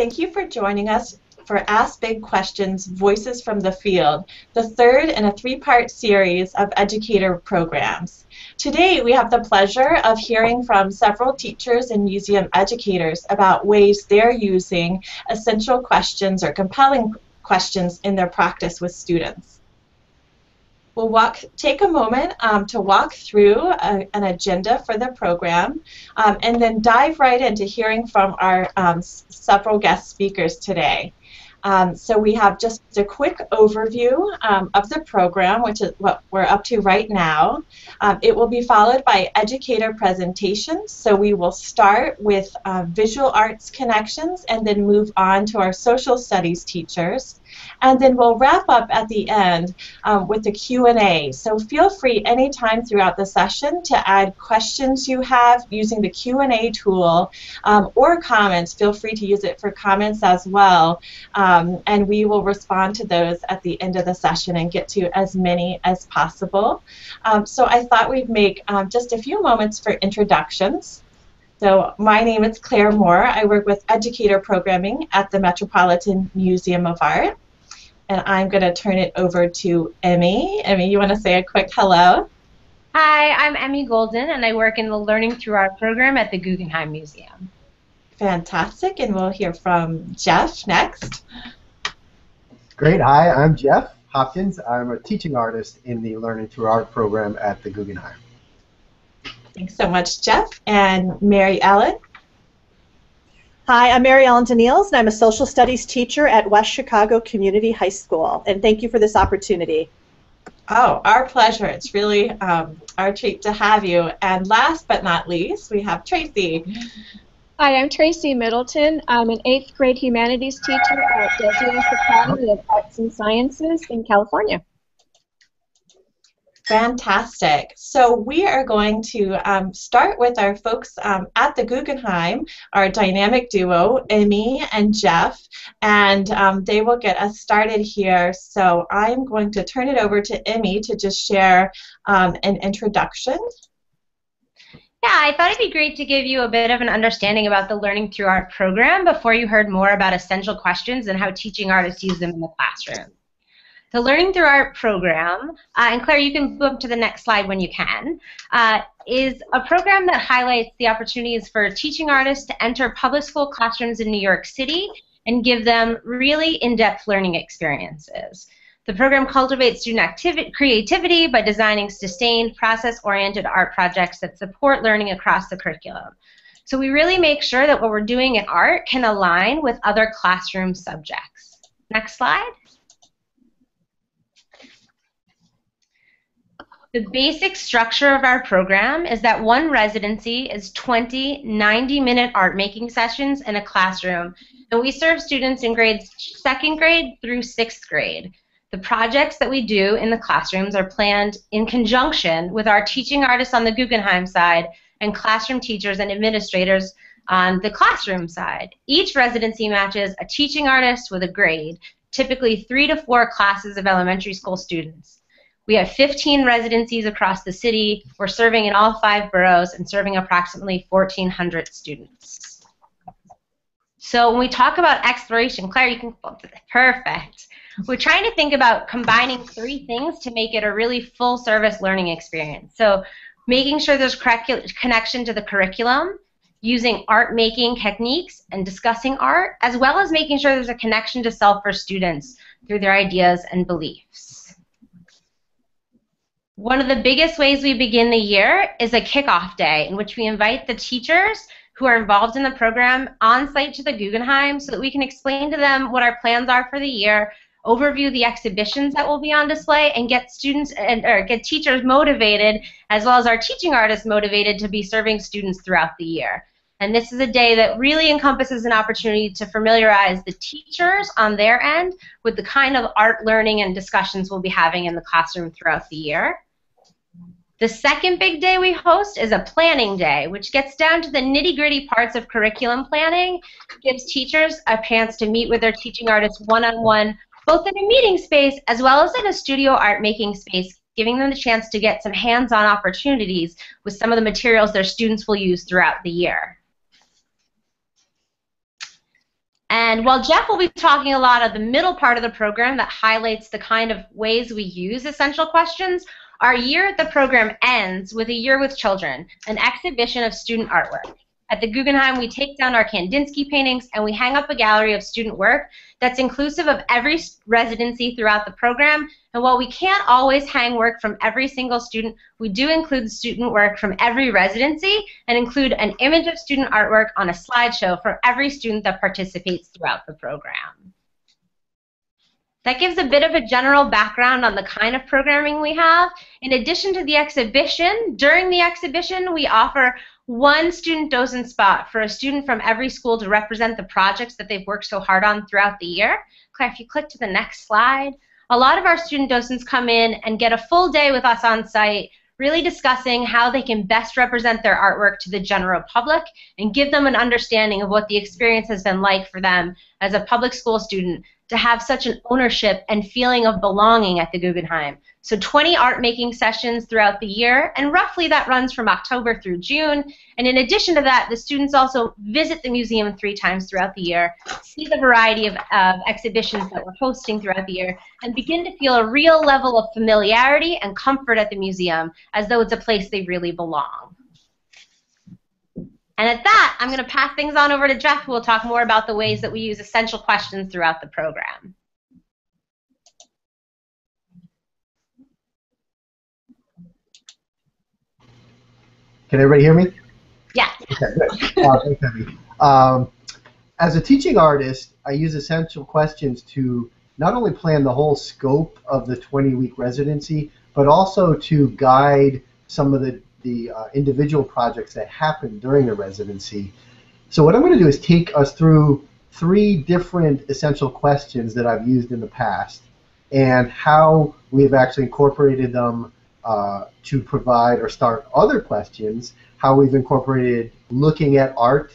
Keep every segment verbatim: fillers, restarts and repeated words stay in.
Thank you for joining us for Ask Big Questions, Voices from the Field, the third in a three-part series of educator programs. Today, we have the pleasure of hearing from several teachers and museum educators about ways they're using essential questions or compelling questions in their practice with students. We'll walk, take a moment um, to walk through a, an agenda for the program um, and then dive right into hearing from our um, several guest speakers today. Um, so we have just a quick overview um, of the program, which is what we're up to right now. Um, it will be followed by educator presentations. So we will start with uh, visual arts connections and then move on to our social studies teachers. And then we'll wrap up at the end um, with the Q and A. So feel free anytime throughout the session to add questions you have using the Q and A tool um, or comments. Feel free to use it for comments as well. Um, Um, and we will respond to those at the end of the session and get to as many as possible. Um, so I thought we'd make um, just a few moments for introductions. So my name is Claire Moore. I work with educator programming at the Metropolitan Museum of Art. And I'm going to turn it over to Emmy. Emmy, you want to say a quick hello? Hi, I'm Emmy Golden, and I work in the Learning Through Art program at the Guggenheim Museum. Fantastic, and we'll hear from Jeff next. Great. Hi, I'm Jeff Hopkins. I'm a teaching artist in the Learning Through Art program at the Guggenheim. Thanks so much, Jeff. And Mary Ellen. Hi, I'm Mary Ellen Daniels, and I'm a social studies teacher at West Chicago Community High School. And thank you for this opportunity. Oh, our pleasure. It's really um, our treat to have you. And last but not least, we have Tracy. Hi, I'm Tracy Middleton. I'm an eighth grade humanities teacher at Del Dios Academy of Arts and Sciences in California. Fantastic. So we are going to um, start with our folks um, at the Guggenheim, our dynamic duo, Emmy and Jeff, and um, they will get us started here. So I'm going to turn it over to Emmy to just share um, an introduction. Yeah, I thought it'd be great to give you a bit of an understanding about the Learning Through Art program before you heard more about essential questions and how teaching artists use them in the classroom. The Learning Through Art program, uh, and Claire, you can move up to the next slide when you can, uh, is a program that highlights the opportunities for teaching artists to enter public school classrooms in New York City and give them really in-depth learning experiences. The program cultivates student activity, creativity by designing sustained, process-oriented art projects that support learning across the curriculum. So we really make sure that what we're doing in art can align with other classroom subjects. Next slide. The basic structure of our program is that one residency is twenty ninety-minute art-making sessions in a classroom, and we serve students in grades second grade through sixth grade. The projects that we do in the classrooms are planned in conjunction with our teaching artists on the Guggenheim side and classroom teachers and administrators on the classroom side. Each residency matches a teaching artist with a grade, typically three to four classes of elementary school students. We have fifteen residencies across the city. We're serving in all five boroughs and serving approximately fourteen hundred students. So when we talk about exploration, Claire, you can flip to that. Perfect. We're trying to think about combining three things to make it a really full-service learning experience. So making sure there's connection to the curriculum, using art-making techniques and discussing art, as well as making sure there's a connection to self for students through their ideas and beliefs. One of the biggest ways we begin the year is a kickoff day in which we invite the teachers who are involved in the program on-site to the Guggenheim so that we can explain to them what our plans are for the year, overview the exhibitions that will be on display, and get students and or get teachers motivated, as well as our teaching artists motivated to be serving students throughout the year. And this is a day that really encompasses an opportunity to familiarize the teachers on their end with the kind of art learning and discussions we'll be having in the classroom throughout the year. The second big day we host is a planning day, which gets down to the nitty-gritty parts of curriculum planning, gives teachers a chance to meet with their teaching artists one-on-one, both in a meeting space as well as in a studio art-making space, giving them the chance to get some hands-on opportunities with some of the materials their students will use throughout the year. And while Jeff will be talking a lot of the middle part of the program that highlights the kind of ways we use essential questions, our year at the program ends with a year with children, an exhibition of student artwork. At the Guggenheim, we take down our Kandinsky paintings and we hang up a gallery of student work that's inclusive of every residency throughout the program. And while we can't always hang work from every single student, we do include student work from every residency and include an image of student artwork on a slideshow for every student that participates throughout the program. That gives a bit of a general background on the kind of programming we have. In addition to the exhibition, during the exhibition, we offer one student docent spot for a student from every school to represent the projects that they've worked so hard on throughout the year. Claire, if you click to the next slide, a lot of our student docents come in and get a full day with us on site, really discussing how they can best represent their artwork to the general public and give them an understanding of what the experience has been like for them as a public school student to have such an ownership and feeling of belonging at the Guggenheim. So twenty art-making sessions throughout the year, and roughly that runs from October through June. And in addition to that, the students also visit the museum three times throughout the year, see the variety of uh, exhibitions that we're hosting throughout the year, and begin to feel a real level of familiarity and comfort at the museum, as though it's a place they really belong. And at that, I'm going to pass things on over to Jeff, who will talk more about the ways that we use essential questions throughout the program. Can everybody hear me? Yeah. Okay, uh, thanks, Abby. Um, as a teaching artist, I use essential questions to not only plan the whole scope of the twenty-week residency, but also to guide some of the, the uh, individual projects that happen during the residency. So what I'm going to do is take us through three different essential questions that I've used in the past and how we've actually incorporated them Uh, to provide or start other questions, how we've incorporated looking at art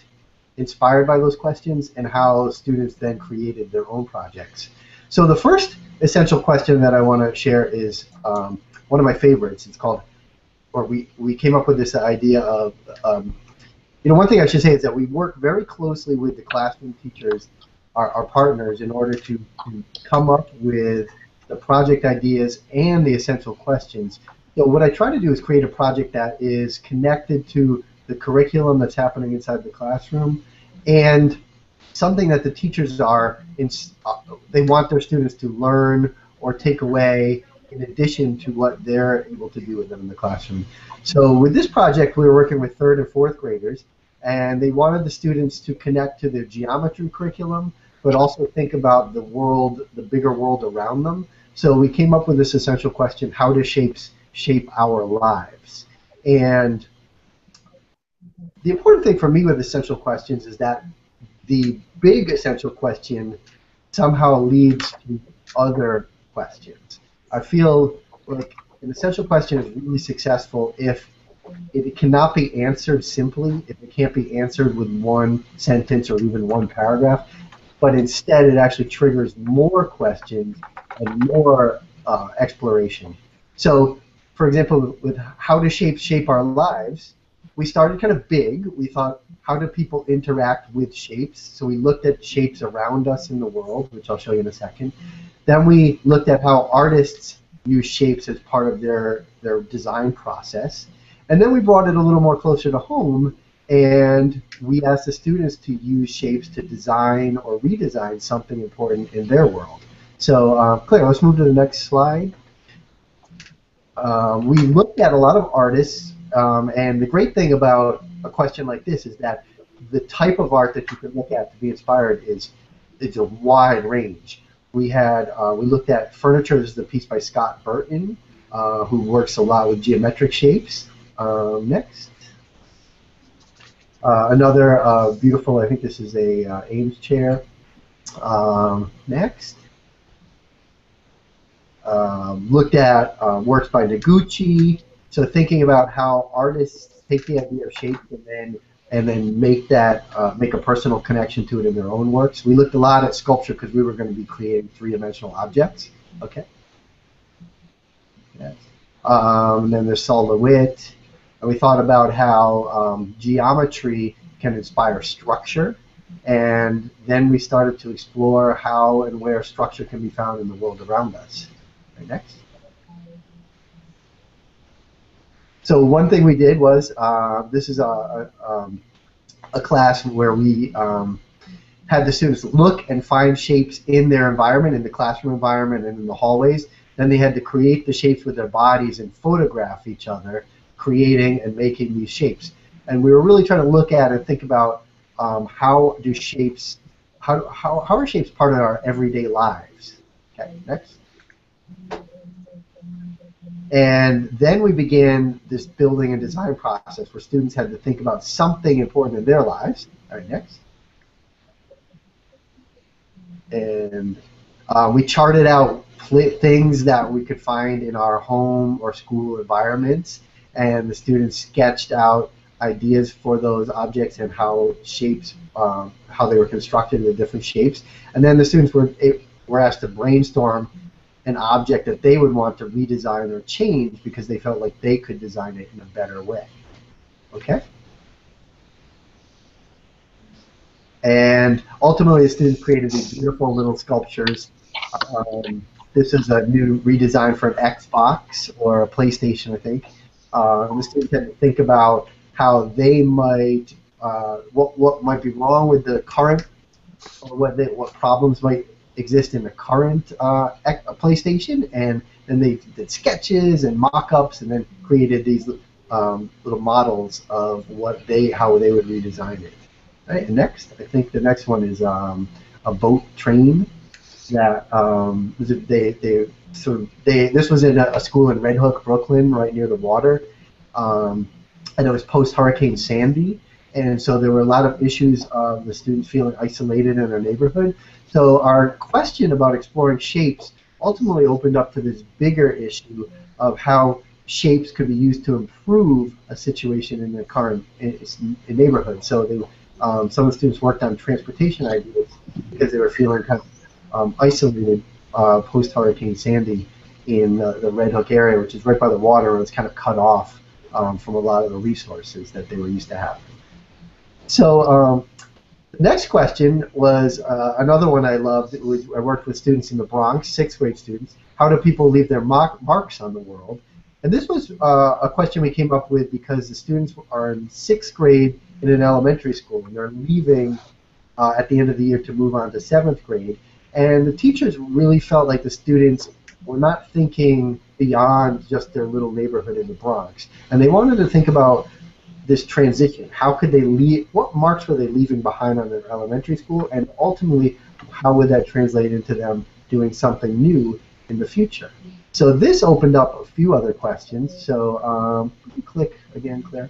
inspired by those questions, and how students then created their own projects. So the first essential question that I want to share is um, one of my favorites. It's called, or we, we came up with this idea of, um, you know, one thing I should say is that we work very closely with the classroom teachers, our, our partners, in order to, to come up with the project ideas and the essential questions. So what I try to do is create a project that is connected to the curriculum that's happening inside the classroom and something that the teachers are, in, they want their students to learn or take away in addition to what they're able to do with them in the classroom. So with this project, we were working with third and fourth graders, and they wanted the students to connect to their geometry curriculum, but also think about the world, the bigger world around them. So we came up with this essential question, how do shapes shape our lives? And the important thing for me with essential questions is that the big essential question somehow leads to other questions. I feel like an essential question is really successful if it cannot be answered simply, if it can't be answered with one sentence or even one paragraph, but instead it actually triggers more questions and more uh, exploration. So, for example, with how do shapes shape our lives, we started kind of big. We thought, how do people interact with shapes? So we looked at shapes around us in the world, which I'll show you in a second. Then we looked at how artists use shapes as part of their, their design process. And then we brought it a little more closer to home, and we asked the students to use shapes to design or redesign something important in their world. So, uh, Claire, let's move to the next slide. Uh, we looked at a lot of artists, um, and the great thing about a question like this is that the type of art that you can look at to be inspired is it's a wide range. We had uh, we looked at furniture. This is the piece by Scott Burton, uh, who works a lot with geometric shapes. Um, next. Uh, another uh, beautiful, I think this is a uh, Ames chair. Um, next. Um, looked at uh, works by Noguchi. So thinking about how artists take the idea of shape and then and then make that uh, make a personal connection to it in their own works. We looked a lot at sculpture because we were going to be creating three-dimensional objects. Okay. Yes. Um, and then there's Sol LeWitt. And we thought about how um, geometry can inspire structure. And then we started to explore how and where structure can be found in the world around us. Right, next. So one thing we did was, uh, this is a, a, um, a class where we um, had the students look and find shapes in their environment, in the classroom environment and in the hallways. Then they had to create the shapes with their bodies and photograph each other, creating and making these shapes. And we were really trying to look at and think about um, how do shapes, how, how, how are shapes part of our everyday lives? Okay, next. And then we began this building and design process where students had to think about something important in their lives. All right, next. And uh, we charted out things that we could find in our home or school environments, and the students sketched out ideas for those objects and how shapes, um, how they were constructed in the different shapes. And then the students were, were asked to brainstorm an object that they would want to redesign or change because they felt like they could design it in a better way. Okay? And ultimately, the students created these beautiful little sculptures. Um, this is a new redesign for an Xbox or a PlayStation, I think. Uh, and the students had to think about how they might, uh, what what might be wrong with the current, or what they, what problems might exist in the current uh, PlayStation, and then they did sketches and mock-ups, and then created these um, little models of what they, how they would redesign it. All right, and next, I think the next one is um, a boat train that um, they they sort of they this was in a, a school in Red Hook, Brooklyn, right near the water. Um, And it was post-Hurricane Sandy, and so there were a lot of issues of the students feeling isolated in their neighborhood. So our question about exploring shapes ultimately opened up to this bigger issue of how shapes could be used to improve a situation in their current neighborhood. So they, um, some of the students worked on transportation ideas because they were feeling kind of um, isolated uh, post-Hurricane Sandy in the, the Red Hook area, which is right by the water, where it's kind of cut off Um, from a lot of the resources that they were used to having. So um, the next question was uh, another one I loved. It was, I worked with students in the Bronx, sixth grade students. How do people leave their mark, marks on the world? And this was uh, a question we came up with because the students are in sixth grade in an elementary school, and they're leaving uh, at the end of the year to move on to seventh grade. And the teachers really felt like the students were not thinking beyond just their little neighborhood in the Bronx, and they wanted to think about this transition. How could they leave? What marks were they leaving behind on their elementary school, and ultimately, how would that translate into them doing something new in the future? So this opened up a few other questions. So um, click again, Claire.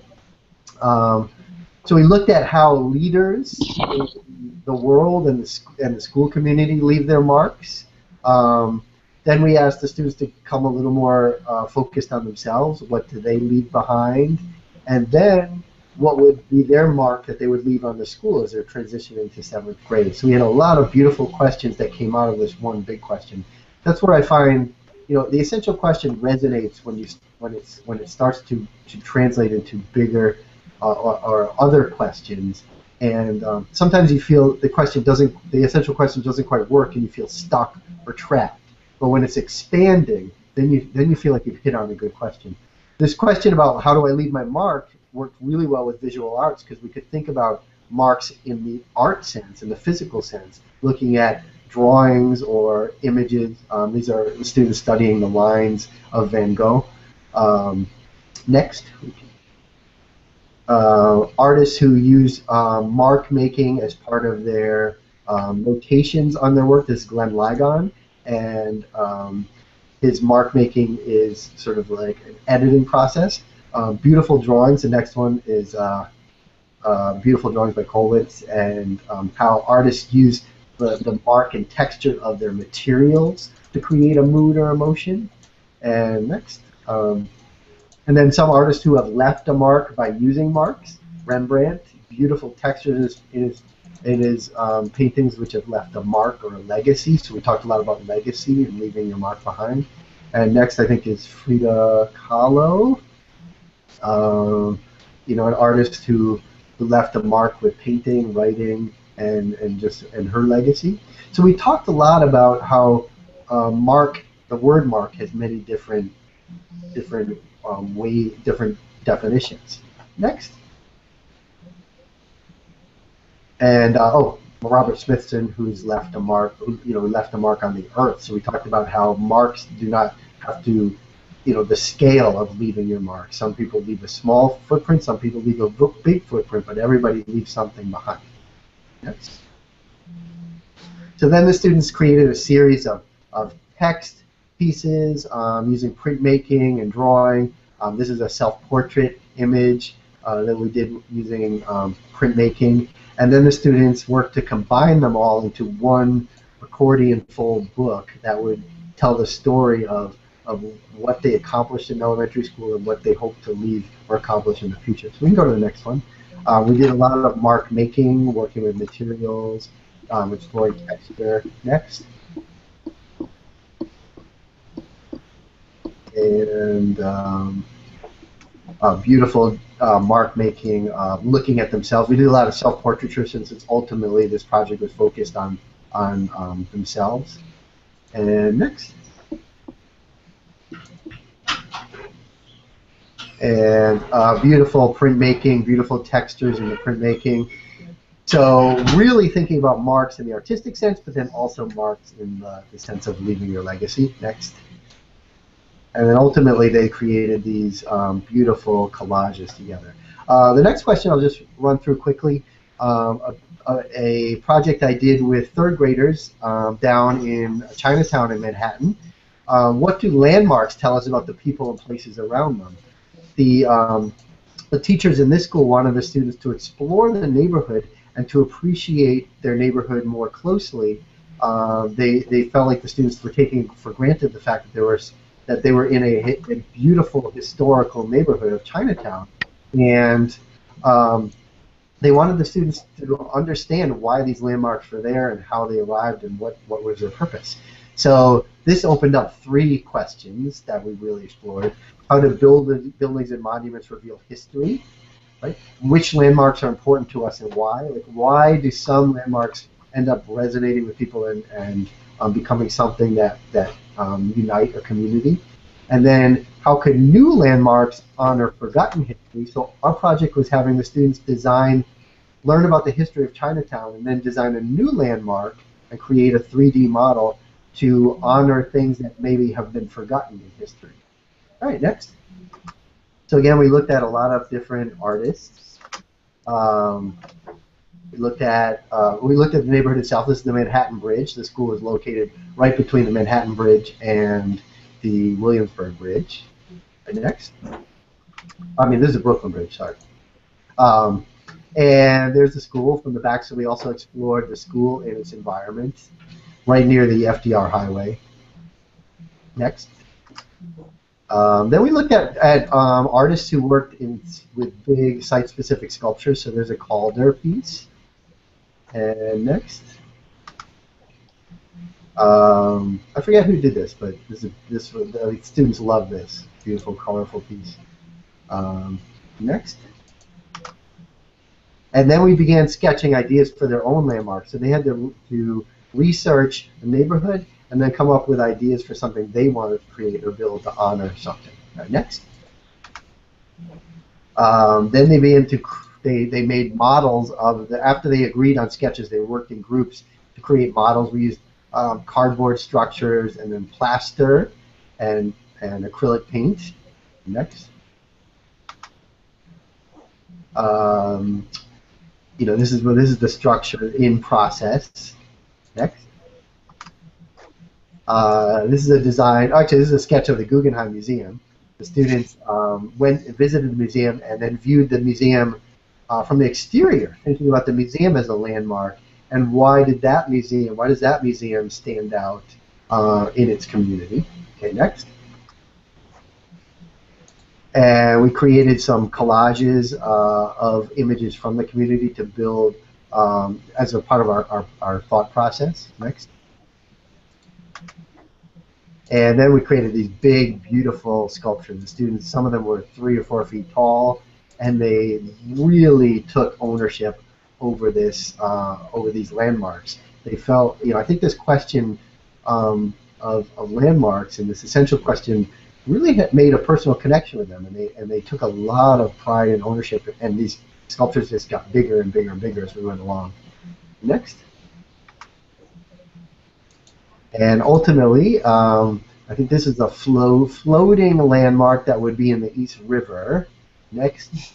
Um, so we looked at how leaders in the world and the, and the school community leave their marks. Um, Then we asked the students to become a little more uh, focused on themselves. What do they leave behind? And then what would be their mark that they would leave on the school as they're transitioning to seventh grade? So we had a lot of beautiful questions that came out of this one big question. That's where I find, you know, the essential question resonates when you when it's when it starts to to translate into bigger uh, or, or other questions. And um, sometimes you feel the question doesn't, the essential question doesn't quite work, and you feel stuck or trapped. But when it's expanding, then you then you feel like you've hit on a good question. This question about how do I leave my mark worked really well with visual arts, because we could think about marks in the art sense, in the physical sense, looking at drawings or images. Um, these are students studying the lines of Van Gogh. Um, next. Uh, artists who use uh, mark making as part of their um, notations on their work. This is Glenn Ligon. And um, his mark making is sort of like an editing process. Um, beautiful drawings. The next one is uh, uh, beautiful drawings by Kollwitz, and um, how artists use the, the mark and texture of their materials to create a mood or emotion. And next, um, and then some artists who have left a mark by using marks. Rembrandt, beautiful textures in his, in his It is um, paintings which have left a mark or a legacy. So we talked a lot about legacy and leaving your mark behind. And next, I think, is Frida Kahlo, um, you know, an artist who, who left a mark with painting, writing, and, and just and her legacy. So we talked a lot about how uh, mark, the word mark, has many different different um, way different definitions. Next. And uh, oh, Robert Smithson, who's left a mark, you know, left a mark on the earth. So we talked about how marks do not have to, you know, the scale of leaving your mark. Some people leave a small footprint, some people leave a big footprint, but everybody leaves something behind. Next. So then the students created a series of, of text pieces um, using printmaking and drawing. Um, this is a self-portrait image uh, that we did using um, printmaking. And then the students worked to combine them all into one accordion fold book that would tell the story of, of what they accomplished in elementary school and what they hope to leave or accomplish in the future. So we can go to the next one. Uh, we did a lot of mark making, working with materials, um, exploring texture. Next. And um, uh, beautiful Uh, mark making, uh, looking at themselves. We did a lot of self-portraiture since it's ultimately this project was focused on on um, themselves. And next, and uh, beautiful printmaking, beautiful textures in the printmaking. So really thinking about marks in the artistic sense, but then also marks in the, the sense of leaving your legacy. Next. And then ultimately, they created these um, beautiful collages together. Uh, the next question I'll just run through quickly. Um, a, a project I did with third graders um, down in Chinatown in Manhattan. Um, what do landmarks tell us about the people and places around them? The, um, the teachers in this school wanted the students to explore the neighborhood and to appreciate their neighborhood more closely. Uh, they, they felt like the students were taking for granted the fact that there were that they were in a, a beautiful historical neighborhood of Chinatown, and um, they wanted the students to understand why these landmarks were there and how they arrived and what, what was their purpose. So this opened up three questions that we really explored. How do build, buildings and monuments reveal history? Right? Which landmarks are important to us and why? Like, why do some landmarks end up resonating with people and, and um, becoming something that, that Um, unite a community? And then how could new landmarks honor forgotten history? So our project was having the students design, learn about the history of Chinatown, and then design a new landmark and create a three D model to honor things that maybe have been forgotten in history. All right, next. So again, we looked at a lot of different artists. Um, We looked at uh, we looked at the neighborhood itself. This is the Manhattan Bridge. The school is located right between the Manhattan Bridge and the Williamsburg Bridge. And next, I mean this is the Brooklyn Bridge. Sorry. Um, and there's the school from the back. So we also explored the school and its environment, right near the F D R Highway. Next. Um, then we looked at, at um, artists who worked in with big site-specific sculptures. So there's a Calder piece. And next, um, I forget who did this, but this is, this the students love this beautiful, colorful piece. Um, next, and then we began sketching ideas for their own landmarks. So they had to, to research the neighborhood and then come up with ideas for something they wanted to create or build to honor something. All right, next, um, then they began to. They, they made models of the, after they agreed on sketches, they worked in groups to create models. We used um, cardboard structures and then plaster and, and acrylic paint. Next. Um, you know, this is, well, this is the structure in process. Next. Uh, this is a design, actually this is a sketch of the Guggenheim Museum. The students um, went and visited the museum and then viewed the museum Uh, from the exterior, thinking about the museum as a landmark, and why did that museum, why does that museum stand out uh, in its community? Okay, next. And we created some collages uh, of images from the community to build um, as a part of our, our, our thought process. Next. And then we created these big, beautiful sculptures. The students, some of them were three or four feet tall, and they really took ownership over this uh, over these landmarks. They felt, you know, I think this question um, of, of landmarks and this essential question really had made a personal connection with them, and they and they took a lot of pride and ownership. And these sculptures just got bigger and bigger and bigger as we went along. Next. And ultimately, um, I think this is the flow, floating landmark that would be in the East River. Next.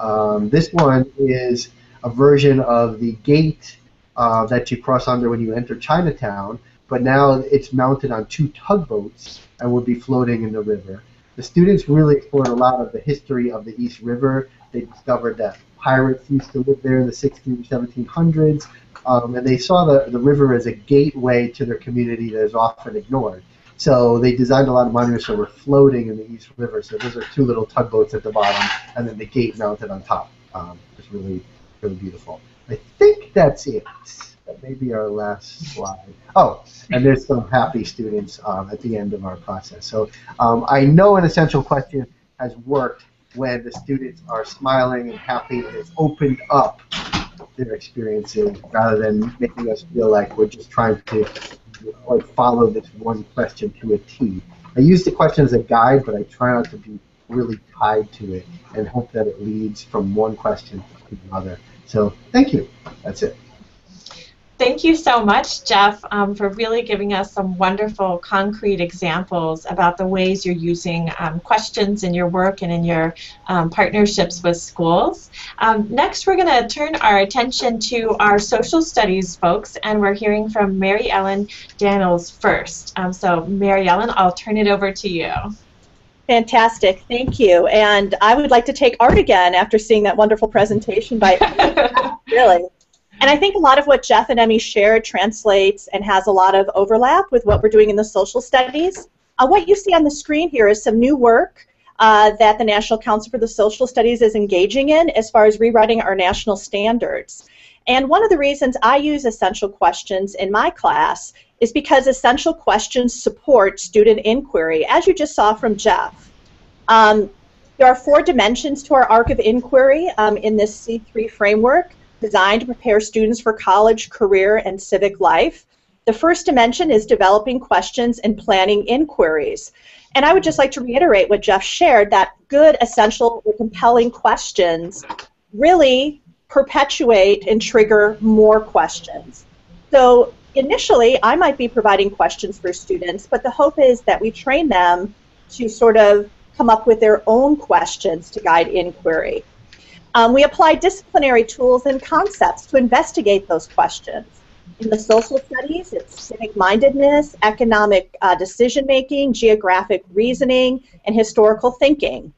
Um, this one is a version of the gate uh, that you cross under when you enter Chinatown, but now it's mounted on two tugboats and would be floating in the river. The students really explored a lot of the history of the East River. They discovered that pirates used to live there in the sixteen hundreds, seventeen hundreds. Um, and they saw the, the river as a gateway to their community that is often ignored. So they designed a lot of monuments that were floating in the East River. So those are two little tugboats at the bottom, and then the gate mounted on top. Um, it's really, really beautiful. I think that's it. That may be our last slide. Oh, and there's some happy students um, at the end of our process. So um, I know an essential question has worked when the students are smiling and happy, and it's opened up their experiences rather than making us feel like we're just trying to like follow this one question to a T. I use the question as a guide, but I try not to be really tied to it and hope that it leads from one question to another. So thank you. That's it. Thank you so much, Jeff, um, for really giving us some wonderful concrete examples about the ways you're using um, questions in your work and in your um, partnerships with schools. Um, next, we're going to turn our attention to our social studies folks, and we're hearing from Mary Ellen Daniels first. Um, so, Mary Ellen, I'll turn it over to you. Fantastic. Thank you. And I would like to take art again after seeing that wonderful presentation by really. And I think a lot of what Jeff and Emmy shared translates and has a lot of overlap with what we're doing in the social studies. Uh, what you see on the screen here is some new work uh, that the National Council for the Social Studies is engaging in as far as rewriting our national standards. And one of the reasons I use essential questions in my class is because essential questions support student inquiry, as you just saw from Jeff. Um, there are four dimensions to our arc of inquiry um, in this C three framework, designed to prepare students for college, career, and civic life. The first dimension is developing questions and planning inquiries. And I would just like to reiterate what Jeff shared, that good, essential, or compelling questions really perpetuate and trigger more questions. So initially, I might be providing questions for students, but the hope is that we train them to sort of come up with their own questions to guide inquiry. Um, we apply disciplinary tools and concepts to investigate those questions. In the social studies, it's civic-mindedness, economic uh, decision-making, geographic reasoning, and historical thinking.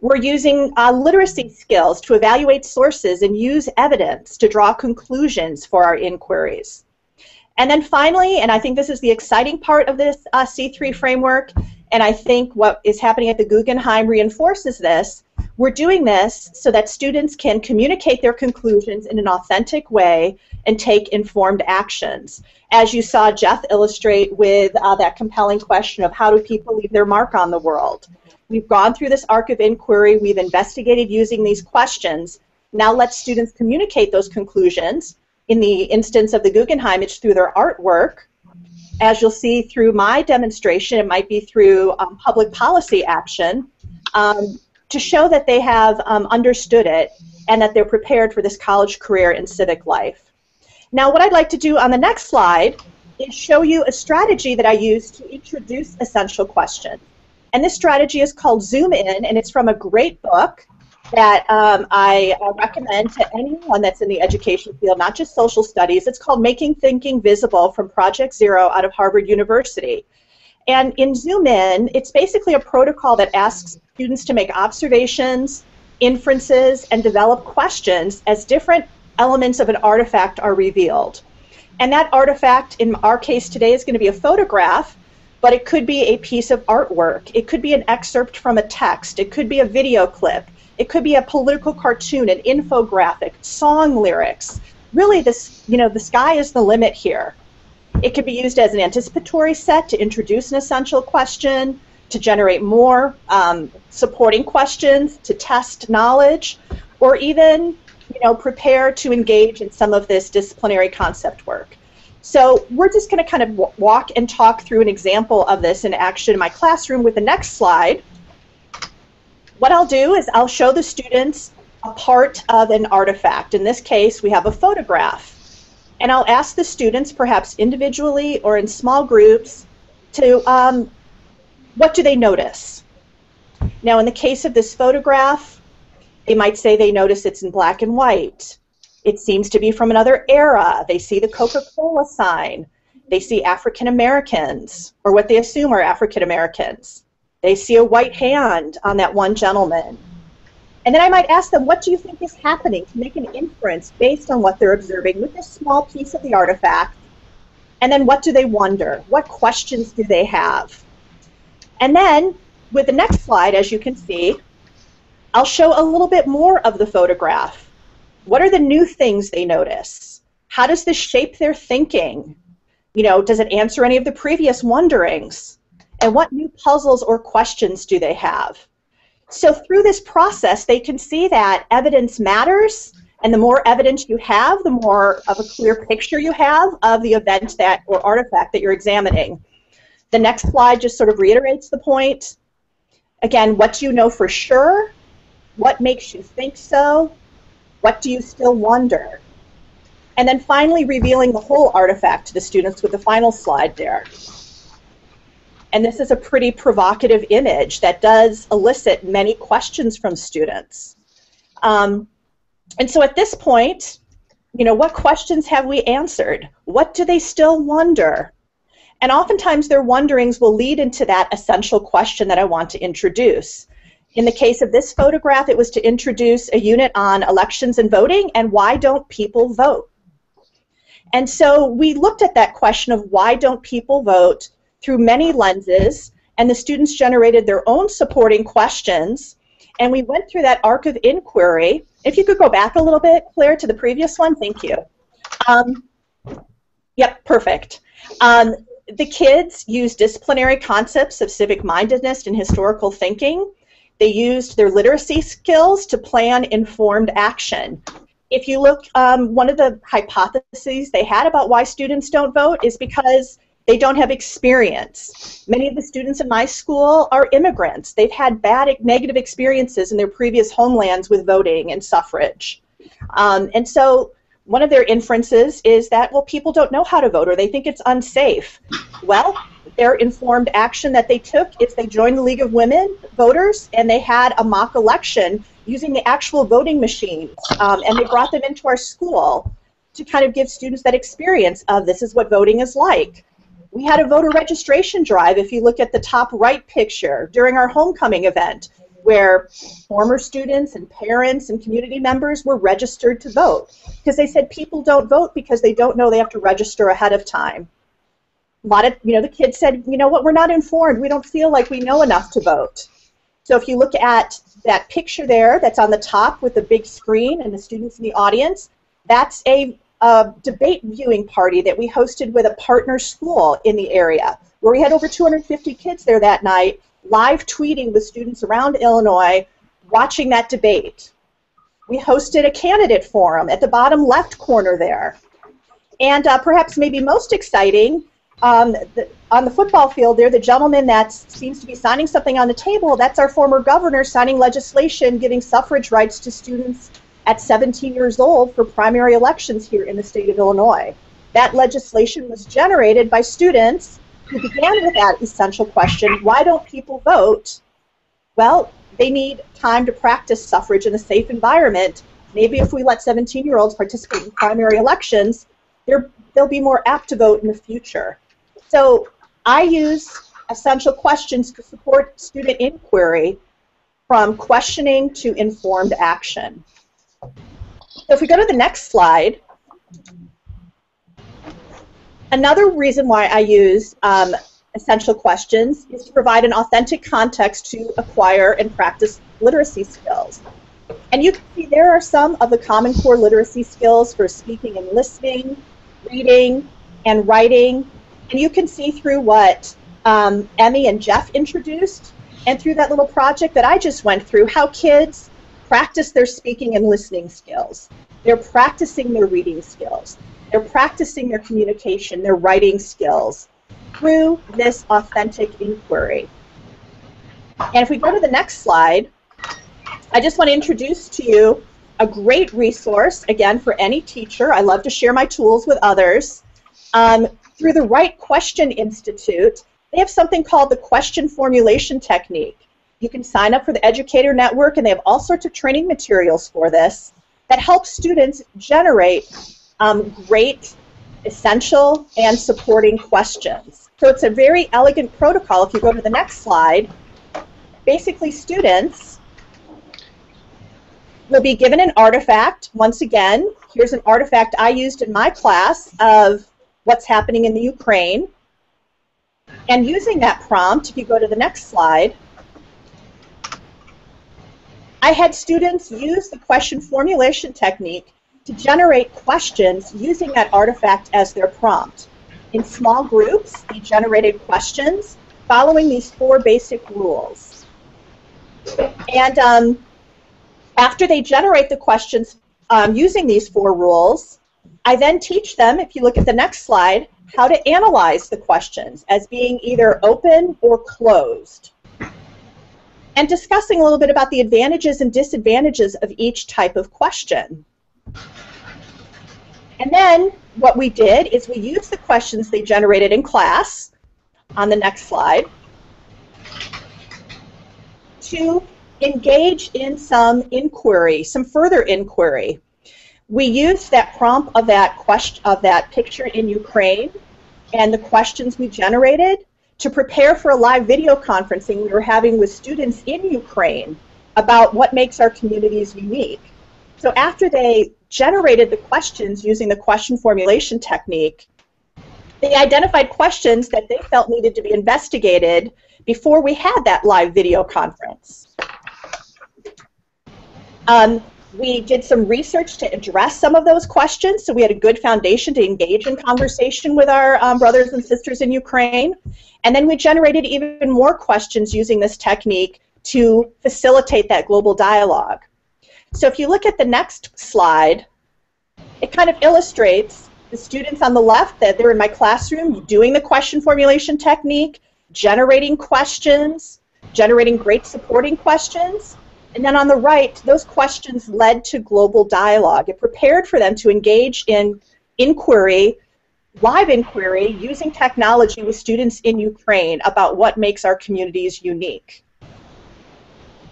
We're using uh, literacy skills to evaluate sources and use evidence to draw conclusions for our inquiries. And then finally, and I think this is the exciting part of this uh, C three framework, and I think what is happening at the Guggenheim reinforces this, we're doing this so that students can communicate their conclusions in an authentic way and take informed actions. As you saw Jeff illustrate with uh, that compelling question of how do people leave their mark on the world. We've gone through this arc of inquiry, we've investigated using these questions, now let students communicate those conclusions. In the instance of the Guggenheim, it's through their artwork. As you'll see through my demonstration, it might be through um, public policy action, um, to show that they have um, understood it and that they're prepared for this college, career, and civic life. Now, what I'd like to do on the next slide is show you a strategy that I use to introduce essential questions. And this strategy is called Zoom In, and it's from a great book that um, I uh, recommend to anyone that's in the education field, not just social studies. It's called Making Thinking Visible from Project Zero out of Harvard University. And in Zoom In, it's basically a protocol that asks students to make observations, inferences, and develop questions as different elements of an artifact are revealed. And that artifact, in our case today, is going to be a photograph, but it could be a piece of artwork. It could be an excerpt from a text. It could be a video clip. It could be a political cartoon, an infographic, song lyrics. Really, this, you know, the sky is the limit here. It could be used as an anticipatory set to introduce an essential question, to generate more um, supporting questions, to test knowledge, or even, you know, prepare to engage in some of this disciplinary concept work. So we're just going to kind of walk and talk through an example of this in action in my classroom with the next slide. What I'll do is I'll show the students a part of an artifact. In this case, we have a photograph. And I'll ask the students, perhaps individually or in small groups, to um, what do they notice? Now, in the case of this photograph, they might say they notice it's in black and white. It seems to be from another era. They see the Coca-Cola sign. They see African Americans, or what they assume are African Americans. They see a white hand on that one gentleman. And then I might ask them, what do you think is happening, to make an inference based on what they're observing with this small piece of the artifact. And then what do they wonder? What questions do they have? And then with the next slide, as you can see, I'll show a little bit more of the photograph. What are the new things they notice? How does this shape their thinking? You know, does it answer any of the previous wonderings? And what new puzzles or questions do they have? So through this process, they can see that evidence matters, and the more evidence you have, the more of a clear picture you have of the event that or artifact that you're examining. The next slide just sort of reiterates the point. Again, what do you know for sure? What makes you think so? What do you still wonder? And then finally revealing the whole artifact to the students with the final slide there. And this is a pretty provocative image that does elicit many questions from students. Um, and so at this point, you know, what questions have we answered? What do they still wonder? And oftentimes their wonderings will lead into that essential question that I want to introduce. In the case of this photograph, it was to introduce a unit on elections and voting and why don't people vote? And so we looked at that question of why don't people vote through many lenses, and the students generated their own supporting questions, and we went through that arc of inquiry. If you could go back a little bit, Claire, to the previous one, thank you. Um, yep, perfect. Um, the kids used disciplinary concepts of civic-mindedness and historical thinking. They used their literacy skills to plan informed action. If you look, um, one of the hypotheses they had about why students don't vote is because they don't have experience. Many of the students in my school are immigrants. They've had bad negative experiences in their previous homelands with voting and suffrage. Um, and so one of their inferences is that, well, people don't know how to vote or they think it's unsafe. Well, their informed action that they took is they joined the League of Women Voters, and they had a mock election using the actual voting machines, um, and they brought them into our school to kind of give students that experience of this is what voting is like. We had a voter registration drive, if you look at the top right picture, during our homecoming event, where former students and parents and community members were registered to vote, because they said people don't vote because they don't know they have to register ahead of time. A lot of, you know, the kids said, you know what, we're not informed. We don't feel like we know enough to vote. So if you look at that picture there that's on the top with the big screen and the students in the audience, that's a, a debate viewing party that we hosted with a partner school in the area, where we had over two hundred fifty kids there that night, live tweeting with students around Illinois, watching that debate. We hosted a candidate forum at the bottom left corner there. And uh, perhaps maybe most exciting, Um, the, on the football field there, the gentleman that seems to be signing something on the table, that's our former governor signing legislation giving suffrage rights to students at seventeen years old for primary elections here in the state of Illinois. That legislation was generated by students who began with that essential question, why don't people vote? Well, they need time to practice suffrage in a safe environment. Maybe if we let seventeen-year-olds participate in primary elections, they're, they'll be more apt to vote in the future. So I use essential questions to support student inquiry from questioning to informed action. So if we go to the next slide, another reason why I use um, essential questions is to provide an authentic context to acquire and practice literacy skills. And you can see there are some of the Common Core literacy skills for speaking and listening, reading, and writing. And you can see through what um, Emmy and Jeff introduced, and through that little project that I just went through, how kids practice their speaking and listening skills. They're practicing their reading skills. They're practicing their communication, their writing skills through this authentic inquiry. And if we go to the next slide, I just want to introduce to you a great resource, again, for any teacher. I love to share my tools with others. Um, through the Right Question Institute, they have something called the Question Formulation Technique. You can sign up for the Educator Network, and they have all sorts of training materials for this that help students generate um, great, essential, and supporting questions. So it's a very elegant protocol. If you go to the next slide, basically students will be given an artifact. Once again, here's an artifact I used in my class of what's happening in the Ukraine. And using that prompt, if you go to the next slide, I had students use the question formulation technique to generate questions using that artifact as their prompt. In small groups, they generated questions following these four basic rules. And um, after they generate the questions um, using these four rules, I then teach them, if you look at the next slide, how to analyze the questions as being either open or closed, and discussing a little bit about the advantages and disadvantages of each type of question. And then what we did is we used the questions they generated in class, on the next slide, to engage in some inquiry, some further inquiry. We used that prompt of that question, of that picture in Ukraine, and the questions we generated to prepare for a live video conferencing we were having with students in Ukraine about what makes our communities unique. So after they generated the questions using the question formulation technique, they identified questions that they felt needed to be investigated before we had that live video conference. Um, we did some research to address some of those questions, so we had a good foundation to engage in conversation with our um, brothers and sisters in Ukraine. And then we generated even more questions using this technique to facilitate that global dialogue. So if you look at the next slide, it kind of illustrates the students on the left that they're in my classroom doing the question formulation technique, generating questions, generating great supporting questions. And then on the right, those questions led to global dialogue. It prepared for them to engage in inquiry, live inquiry, using technology with students in Ukraine about what makes our communities unique.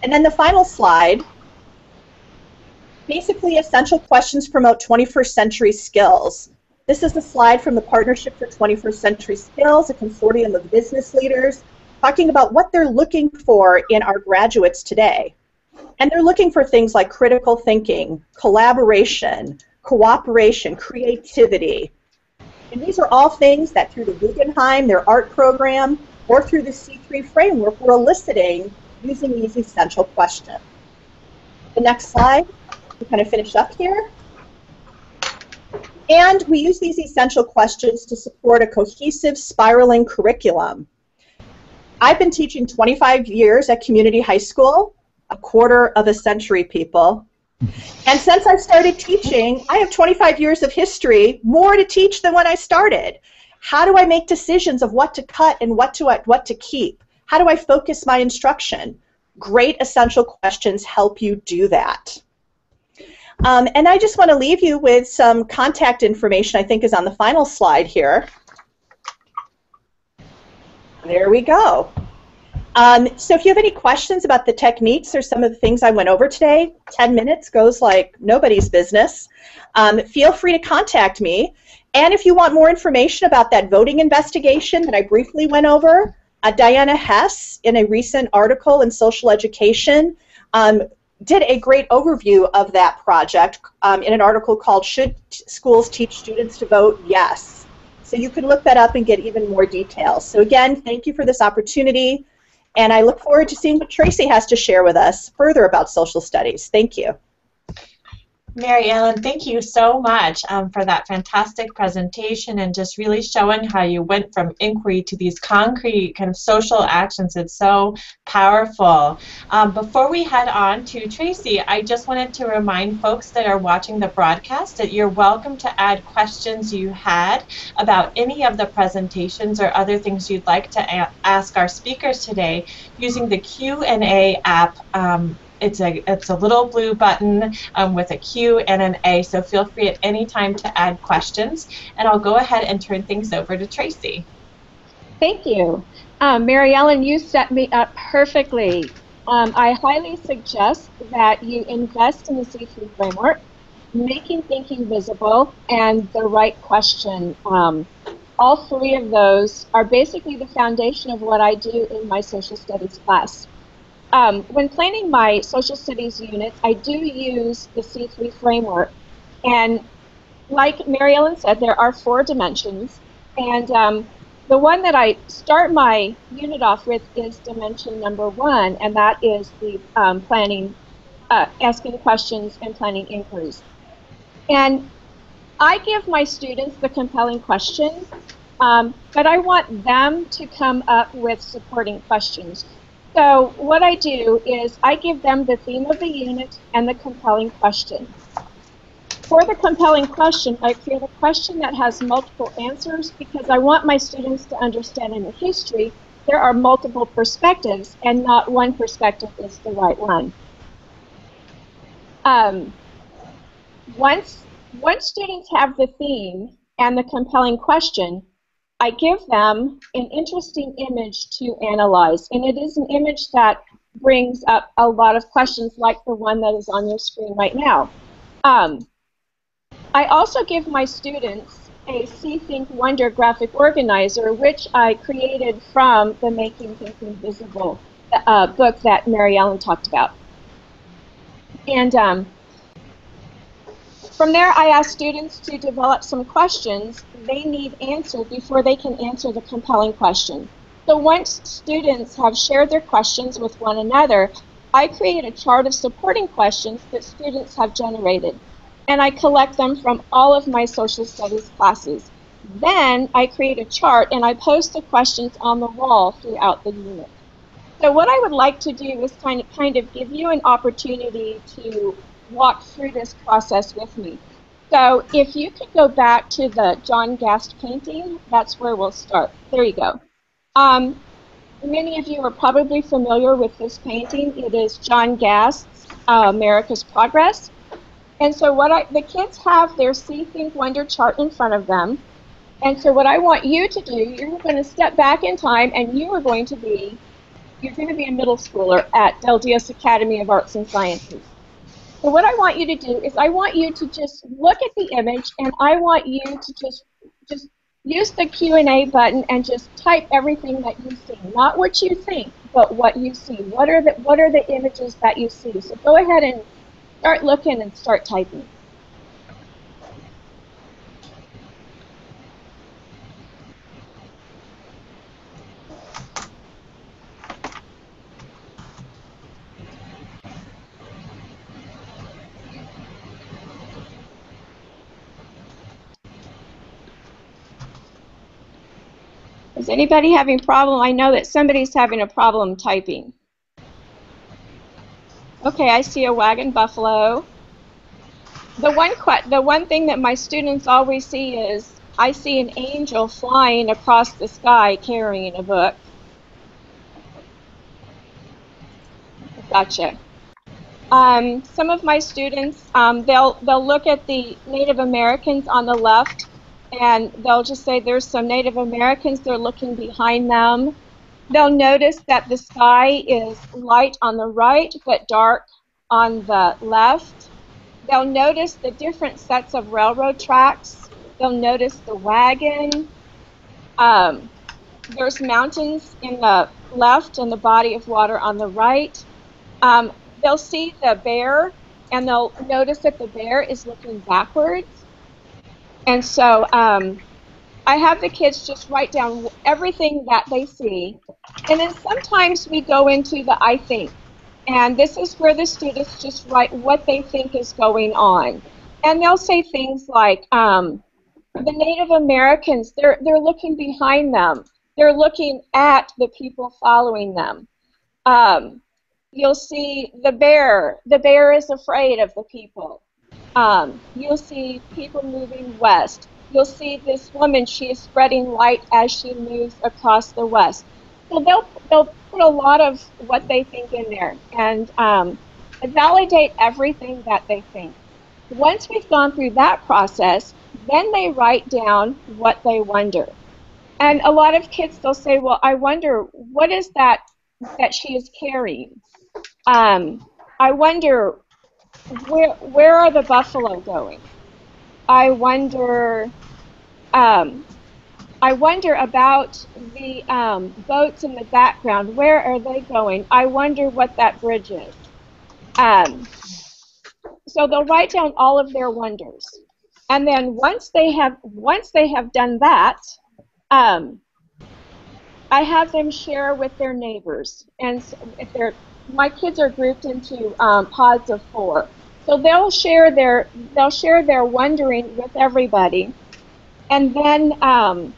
And then the final slide, basically essential questions promote twenty-first century skills. This is a slide from the Partnership for twenty-first century Skills, a consortium of business leaders, talking about what they're looking for in our graduates today. And they're looking for things like critical thinking, collaboration, cooperation, creativity. And these are all things that through the Guggenheim, their art program, or through the C three framework, we're eliciting using these essential questions. The next slide, we kind of finish up here. And we use these essential questions to support a cohesive, spiraling curriculum. I've been teaching twenty-five years at Community High School, a quarter of a century, people. And since I've started teaching, I have twenty-five years of history, more to teach than when I started. How do I make decisions of what to cut and what to, what to keep? How do I focus my instruction? Great essential questions help you do that. Um, and I just want to leave you with some contact information, I think is on the final slide here. There we go. Um, so if you have any questions about the techniques or some of the things I went over today, ten minutes goes like nobody's business. Um, feel free to contact me. And if you want more information about that voting investigation that I briefly went over, uh, Diana Hess, in a recent article in Social Education, um, did a great overview of that project um, in an article called Should Schools Teach Students to Vote? Yes. So you can look that up and get even more details. So again, thank you for this opportunity, and I look forward to seeing what Tracy has to share with us further about social studies. Thank you. Mary Ellen, thank you so much um, for that fantastic presentation and just really showing how you went from inquiry to these concrete kind of social actions. It's so powerful. Um, before we head on to Tracy, I just wanted to remind folks that are watching the broadcast that you're welcome to add questions you had about any of the presentations or other things you'd like to a ask our speakers today using the Q and A app. Um, It's a, it's a little blue button um, with a Q and an A, so feel free at any time to add questions. And I'll go ahead and turn things over to Tracy. Thank you. Um, Mary Ellen, you set me up perfectly. Um, I highly suggest that you invest in the C three framework, Making Thinking Visible, and the Right Question. Um, all three of those are basically the foundation of what I do in my social studies class. Um, when planning my social studies units, I do use the C three framework, and like Mary Ellen said, there are four dimensions, and um, the one that I start my unit off with is dimension number one, and that is the um, planning, uh, asking questions and planning inquiries. And I give my students the compelling questions, um, but I want them to come up with supporting questions. So what I do is I give them the theme of the unit and the compelling question. For the compelling question, I create a question that has multiple answers because I want my students to understand in the history there are multiple perspectives and not one perspective is the right one. Um, once, once students have the theme and the compelling question, I give them an interesting image to analyze, and it is an image that brings up a lot of questions like the one that is on your screen right now. Um, I also give my students a See, Think, Wonder graphic organizer, which I created from the Making Thinking Visible uh, book that Mary Ellen talked about. And um, from there, I ask students to develop some questions they need answered before they can answer the compelling question. So once students have shared their questions with one another, I create a chart of supporting questions that students have generated, and I collect them from all of my social studies classes. Then I create a chart and I post the questions on the wall throughout the unit. So what I would like to do is kind of, kind of give you an opportunity to walk through this process with me. So if you could go back to the John Gast painting, that's where we'll start. There you go. Um, many of you are probably familiar with this painting. It is John Gast's uh, America's Progress. And so what I, the kids have their See, Think, Wonder chart in front of them. And so what I want you to do, you're going to step back in time and you are going to be, you're going to be a middle schooler at Del Dios Academy of Arts and Sciences. So what I want you to do is I want you to just look at the image and I want you to just just use the Q and A button and just type everything that you see. Not what you think, but what you see. What are the what are the images that you see? So go ahead and start looking and start typing. Is anybody having a problem? I know that somebody's having a problem typing. Okay, I see a wagon buffalo. The one, qu the one thing that my students always see is, I see an angel flying across the sky carrying a book. Gotcha. Um, some of my students, um, they'll, they'll look at the Native Americans on the left, and they'll just say there's some Native Americans, they're looking behind them. They'll notice that the sky is light on the right but dark on the left. They'll notice the different sets of railroad tracks. They'll notice the wagon. Um, there's mountains in the left and the body of water on the right. Um, they'll see the bear and they'll notice that the bear is looking backwards. And so um, I have the kids just write down everything that they see. And then sometimes we go into the I think. And this is where the students just write what they think is going on. And they'll say things like, um, the Native Americans, they're, they're looking behind them. They're looking at the people following them. Um, you'll see the bear. The bear is afraid of the people. Um, you'll see people moving west. You'll see this woman, she is spreading light as she moves across the west. So they'll, they'll put a lot of what they think in there and um, validate everything that they think. Once we've gone through that process, then they write down what they wonder. And a lot of kids, they'll say, well, I wonder, what is that that she is carrying? Um, I wonder, where, where are the buffalo going? I wonder, um, I wonder about the um, boats in the background. Where are they going? I wonder what that bridge is. Um, so they'll write down all of their wonders, and then once they have once they have done that, um, I have them share with their neighbors. And so if they're, my kids are grouped into um, pods of four. So they'll share their they'll share their wondering with everybody, and then um,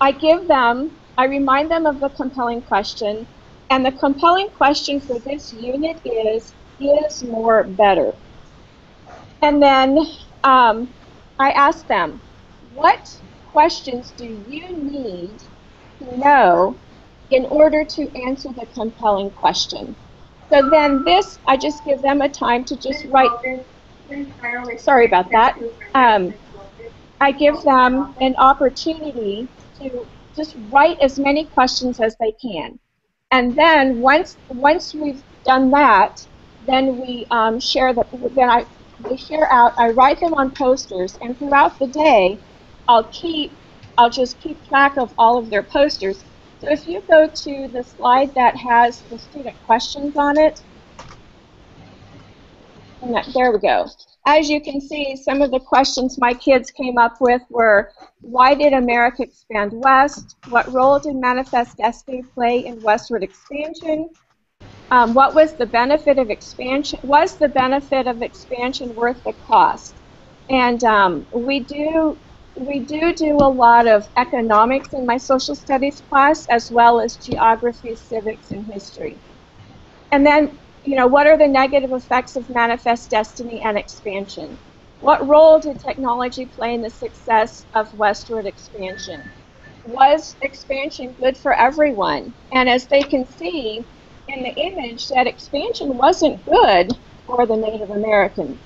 I give them I remind them of the compelling question, and the compelling question for this unit is is more better. And then um, I ask them, what questions do you need to know in order to answer the compelling question? So then this, I just give them a time to just write. Sorry about that. Um, I give them an opportunity to just write as many questions as they can. And then once once we've done that, then we um, share the. Then I we share out. I write them on posters, and throughout the day, I'll keep. I'll just keep track of all of their posters. So if you go to the slide that has the student questions on it, and that, there we go. As you can see, some of the questions my kids came up with were, why did America expand west? What role did Manifest Destiny play in westward expansion? Um, what was the benefit of expansion? Was the benefit of expansion worth the cost? And um, we do We do do a lot of economics in my social studies class, as well as geography, civics, and history. And then, you know, what are the negative effects of manifest destiny and expansion? What role did technology play in the success of westward expansion? Was expansion good for everyone? And as they can see in the image, that expansion wasn't good for the Native Americans.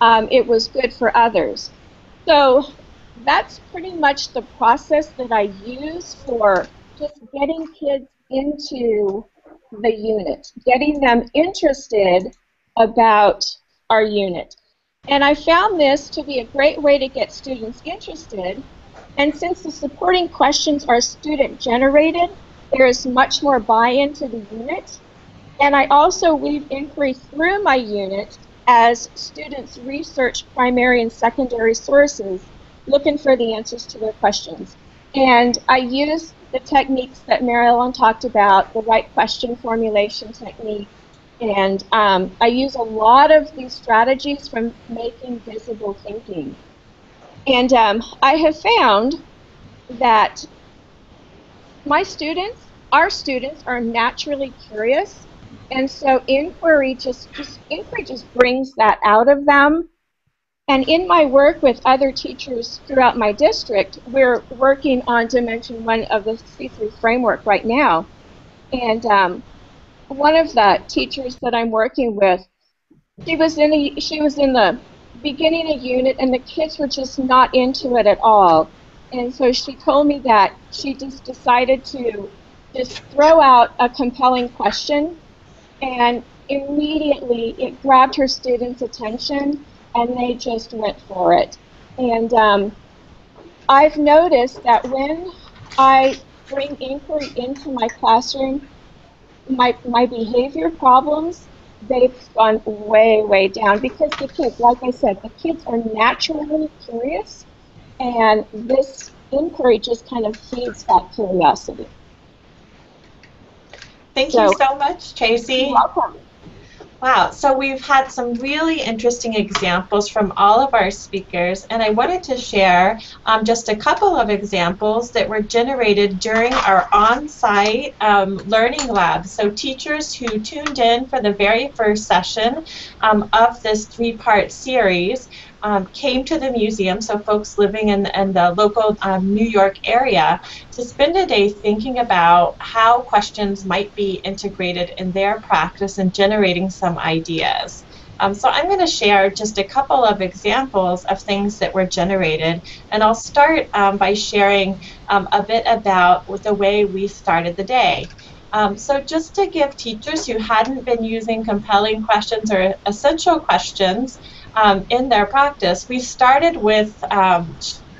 Um, it was good for others. So that's pretty much the process that I use for just getting kids into the unit, getting them interested about our unit. And I found this to be a great way to get students interested. And since the supporting questions are student-generated, there is much more buy-in to the unit. And I also weave inquiry through my unit as students research primary and secondary sources, looking for the answers to their questions. And I use the techniques that Marilyn talked about, the right question formulation technique, and um, I use a lot of these strategies from Making Visible Thinking. And um, I have found that my students, our students, are naturally curious, and so inquiry just, just, inquiry just brings that out of them. And in my work with other teachers throughout my district, we're working on dimension one of the C three framework right now. And um, one of the teachers that I'm working with, she was in a, she was in the beginning of unit, and the kids were just not into it at all. And so she told me that she just decided to just throw out a compelling question, and immediately it grabbed her students' attention, and they just went for it. And um, I've noticed that when I bring inquiry into my classroom, my, my behavior problems, they've gone way, way down, because the kids, like I said, the kids are naturally curious, and this inquiry just kind of feeds that curiosity. Thank so, you so much, Tracy. You're welcome. Wow, so we've had some really interesting examples from all of our speakers, and I wanted to share um, just a couple of examples that were generated during our on-site um, learning lab. So teachers who tuned in for the very first session um, of this three-part series Um, came to the museum, so folks living in, in the local um, New York area, to spend a day thinking about how questions might be integrated in their practice and generating some ideas. Um, so I'm going to share just a couple of examples of things that were generated, and I'll start um, by sharing um, a bit about the way we started the day. Um, so just to give teachers who hadn't been using compelling questions or essential questions Um, in their practice, we started with um,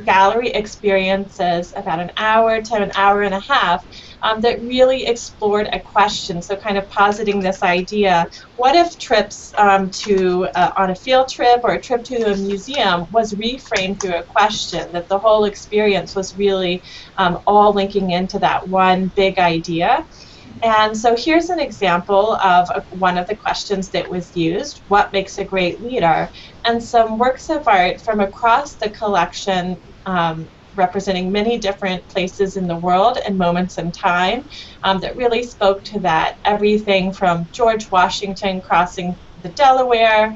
gallery experiences about an hour to an hour and a half um, that really explored a question, so kind of positing this idea, what if trips um, to uh, on a field trip or a trip to a museum was reframed through a question, that the whole experience was really um, all linking into that one big idea. And so here's an example of one of the questions that was used, what makes a great leader? And some works of art from across the collection um, representing many different places in the world and moments in time um, that really spoke to that, everything from George Washington crossing the Delaware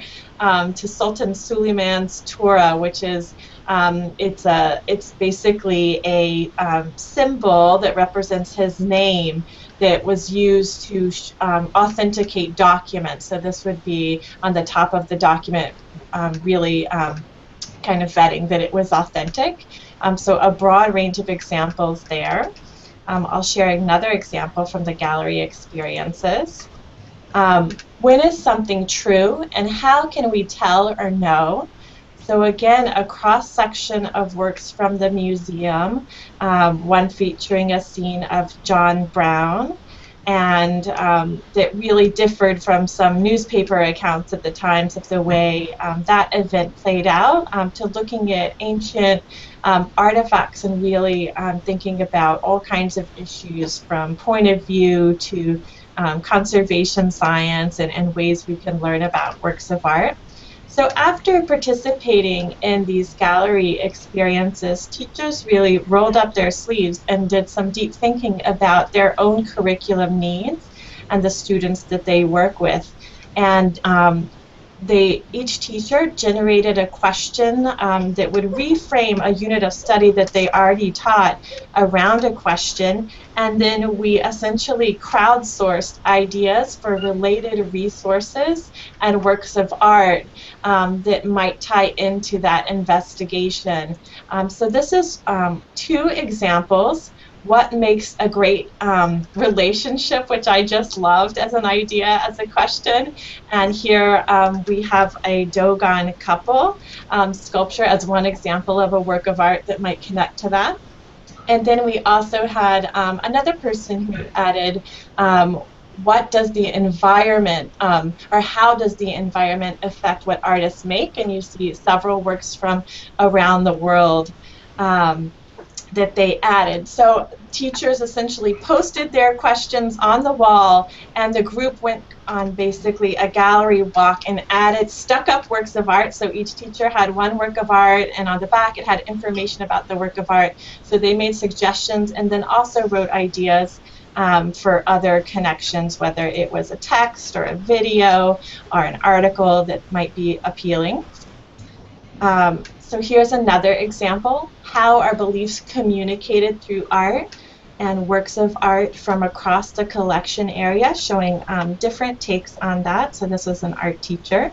um, to Sultan Suleiman's Tura, which is Um, it's a, it's basically a um, symbol that represents his name that was used to sh um, authenticate documents. So this would be on the top of the document, um, really um, kind of vetting that it was authentic. Um, so a broad range of examples there. Um, I'll share another example from the gallery experiences. Um, when is something true, and how can we tell or know? So again, a cross-section of works from the museum, um, one featuring a scene of John Brown, and um, that really differed from some newspaper accounts at the times of the way um, that event played out, um, to looking at ancient um, artifacts and really um, thinking about all kinds of issues from point of view to um, conservation science and, and ways we can learn about works of art. So after participating in these gallery experiences, teachers really rolled up their sleeves and did some deep thinking about their own curriculum needs and the students that they work with. And um, they, each teacher generated a question um, that would reframe a unit of study that they already taught around a question, and then we essentially crowdsourced ideas for related resources and works of art um, that might tie into that investigation. Um, so this is um, two examples. What makes a great um, relationship, which I just loved as an idea, as a question. And here um, we have a Dogon couple um, sculpture as one example of a work of art that might connect to that. And then we also had um, another person who added, um, what does the environment, um, or how does the environment affect what artists make? And you see several works from around the world Um, that they added. So teachers essentially posted their questions on the wall, and the group went on basically a gallery walk and added stuck-up works of art. So each teacher had one work of art, and on the back it had information about the work of art. So they made suggestions and then also wrote ideas um, for other connections, whether it was a text or a video or an article that might be appealing. Um, So here's another example, how are beliefs communicated through art, and works of art from across the collection area, showing um, different takes on that. So this was an art teacher.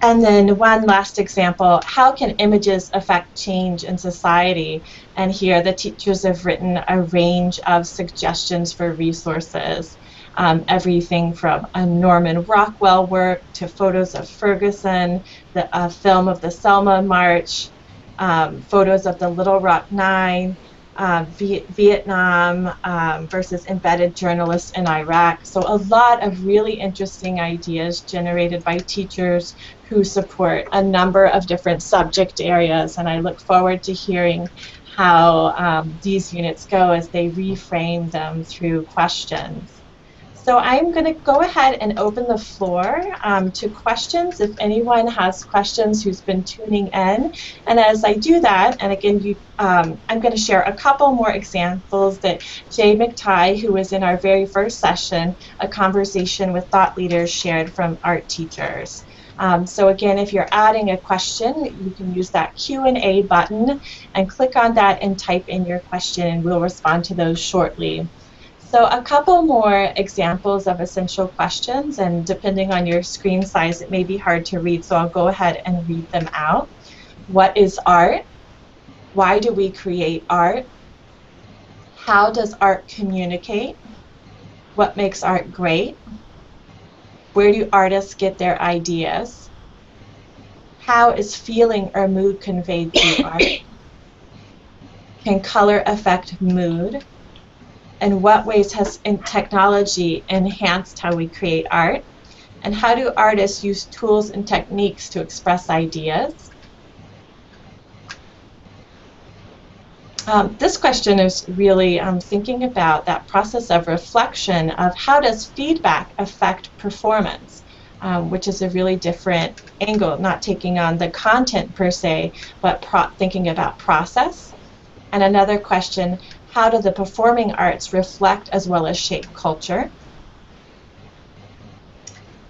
And then one last example, how can images affect change in society? And here the teachers have written a range of suggestions for resources. Um, everything from a Norman Rockwell work to photos of Ferguson, the a film of the Selma March, um, photos of the Little Rock Nine, uh, v Vietnam um, versus embedded journalists in Iraq. So a lot of really interesting ideas generated by teachers who support a number of different subject areas, and I look forward to hearing how um, these units go as they reframe them through questions. So I'm going to go ahead and open the floor um, to questions if anyone has questions who's been tuning in. And as I do that, and again, you, um, I'm going to share a couple more examples that Jay McTigh, who was in our very first session, a conversation with thought leaders, shared from art teachers. Um, so again, if you're adding a question, you can use that Q and A button and click on that and type in your question, and we'll respond to those shortly. So a couple more examples of essential questions, and depending on your screen size, it may be hard to read, so I'll go ahead and read them out. What is art? Why do we create art? How does art communicate? What makes art great? Where do artists get their ideas? How is feeling or mood conveyed through art? Can color affect mood? And what ways has technology enhanced how we create art? And how do artists use tools and techniques to express ideas? Um, this question is really um, thinking about that process of reflection of how does feedback affect performance, um, which is a really different angle, not taking on the content per se, but pro thinking about process. And another question, how do the performing arts reflect as well as shape culture?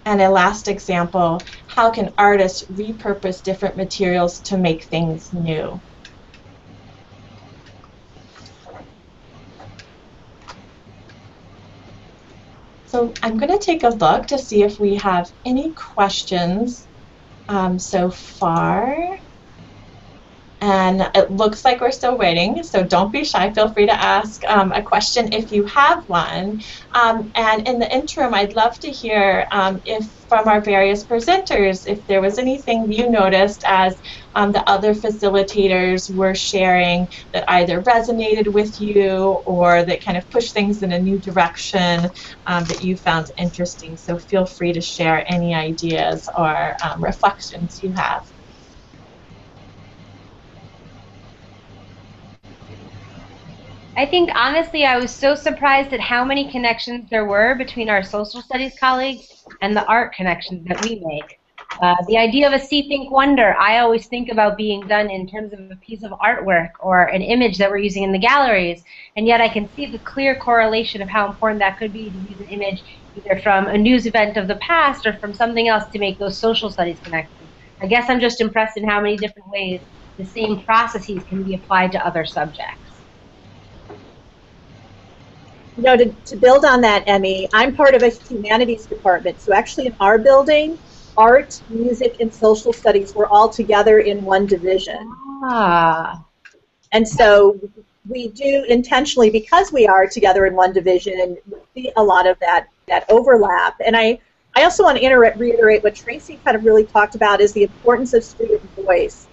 And a last example, how can artists repurpose different materials to make things new? So I'm going to take a look to see if we have any questions um, so far. And it looks like we're still waiting, so don't be shy. Feel free to ask um, a question if you have one. Um, and in the interim, I'd love to hear um, if from our various presenters, if there was anything you noticed as um, the other facilitators were sharing that either resonated with you or that kind of pushed things in a new direction um, that you found interesting. So feel free to share any ideas or um, reflections you have. I think, honestly, I was so surprised at how many connections there were between our social studies colleagues and the art connections that we make. Uh, the idea of a see, think, wonder, I always think about being done in terms of a piece of artwork or an image that we're using in the galleries, and yet I can see the clear correlation of how important that could be to use an image either from a news event of the past or from something else to make those social studies connections. I guess I'm just impressed in how many different ways the same processes can be applied to other subjects. You know, to, to build on that, Emmy, I'm part of a humanities department, so actually in our building, art, music, and social studies were all together in one division. Ah. And so we do intentionally, because we are together in one division, see a lot of that, that overlap. And I, I also want to reiterate what Tracy kind of really talked about is the importance of student voice.